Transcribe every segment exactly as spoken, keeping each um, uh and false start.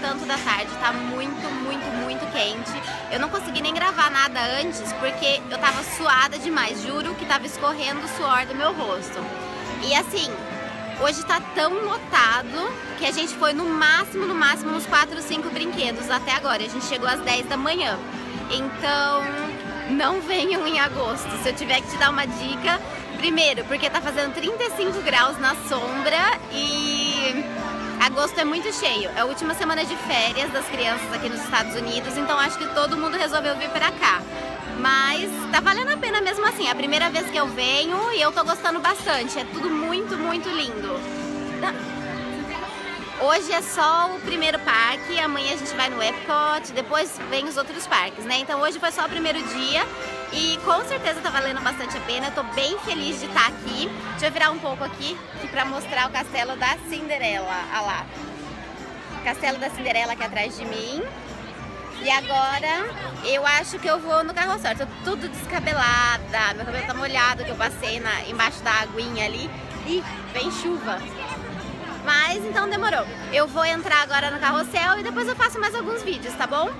tanto da tarde, tá muito, muito, muito quente. Eu não consegui nem gravar nada antes porque eu tava suada demais, juro que tava escorrendo o suor do meu rosto. E assim, hoje tá tão lotado que a gente foi no máximo, no máximo, uns quatro, cinco brinquedos até agora. A gente chegou às dez da manhã, então não venham em agosto. Se eu tiver que te dar uma dica, primeiro, porque tá fazendo trinta e cinco graus na sombra e agosto é muito cheio. É a última semana de férias das crianças aqui nos Estados Unidos, então acho que todo mundo resolveu vir pra cá. Mas tá valendo a pena mesmo assim, é a primeira vez que eu venho e eu tô gostando bastante. É tudo muito, muito lindo. Hoje é só o primeiro parque, amanhã a gente vai no Epcot, depois vem os outros parques, né? Então hoje foi só o primeiro dia e com certeza tá valendo bastante a pena. Eu tô bem feliz de estar aqui. Deixa eu virar um pouco aqui pra mostrar o castelo da Cinderela. Olha lá. Castelo da Cinderela aqui atrás de mim. E agora eu acho que eu vou no carrossel. Tô tudo descabelada, meu cabelo tá molhado que eu passei na, embaixo da aguinha ali. Ih, vem chuva. Mas então demorou. Eu vou entrar agora no carrossel e depois eu faço mais alguns vídeos, tá bom?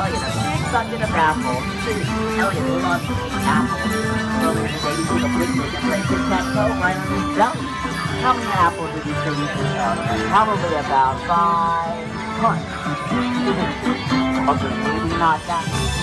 Elliot was such an apple. Elliot loved to eat apples. Earlier today, he completely deflated his taco right on his belly. How many apples did he say he could have? Probably about five tons. Okay, maybe not that much.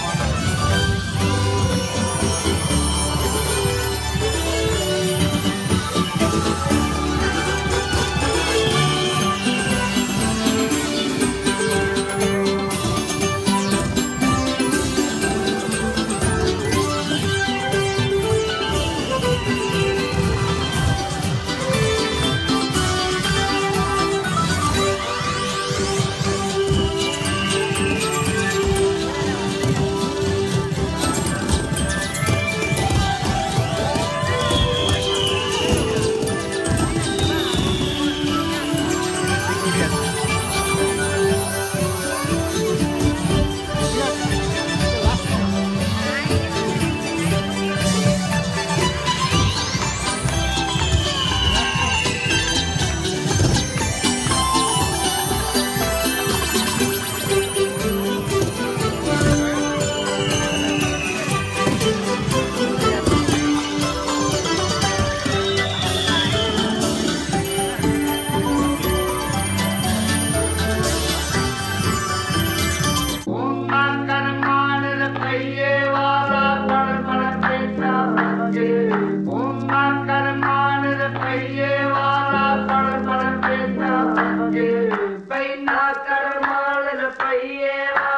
Yeah.